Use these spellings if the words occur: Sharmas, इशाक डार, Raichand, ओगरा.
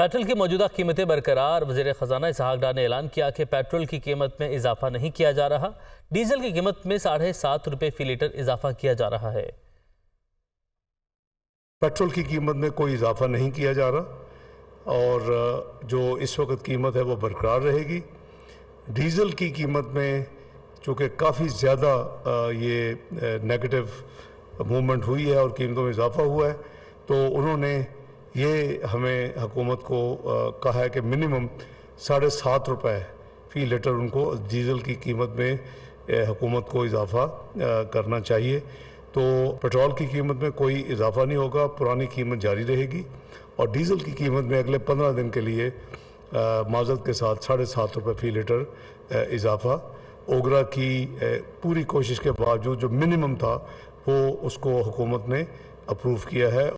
Petrol की मौजूदा कीमतें बरकरार। वज़ीर ख़जाना इशाक डार ने ऐलान किया कि पेट्रोल की कीमत में इजाफा नहीं किया जा रहा। डीजल की कीमत में 7.5 रुपये फी लीटर इजाफा किया जा रहा है। पेट्रोल की कीमत में कोई इजाफा नहीं किया जा रहा और जो इस वक्त कीमत है वो बरकरार रहेगी। डीजल की कीमत में चूँकि काफ़ी ज़्यादा ये नेगेटिव मूवमेंट हुई है और कीमतों में इजाफा हुआ है, तो उन्होंने ये हमें हुकूमत को कहा है कि मिनिमम 7.5 रुपये फ़ी लीटर उनको डीज़ल की कीमत में हुकूमत को इजाफा करना चाहिए। तो पेट्रोल की कीमत में कोई इजाफा नहीं होगा, पुरानी कीमत जारी रहेगी और डीज़ल की कीमत में अगले 15 दिन के लिए माजरत के साथ 7.5 रुपये फ़ी लीटर इजाफा। ओगरा की पूरी कोशिश के बावजूद जो मिनिमम था वो उसको हुकूमत ने अप्रूव किया है।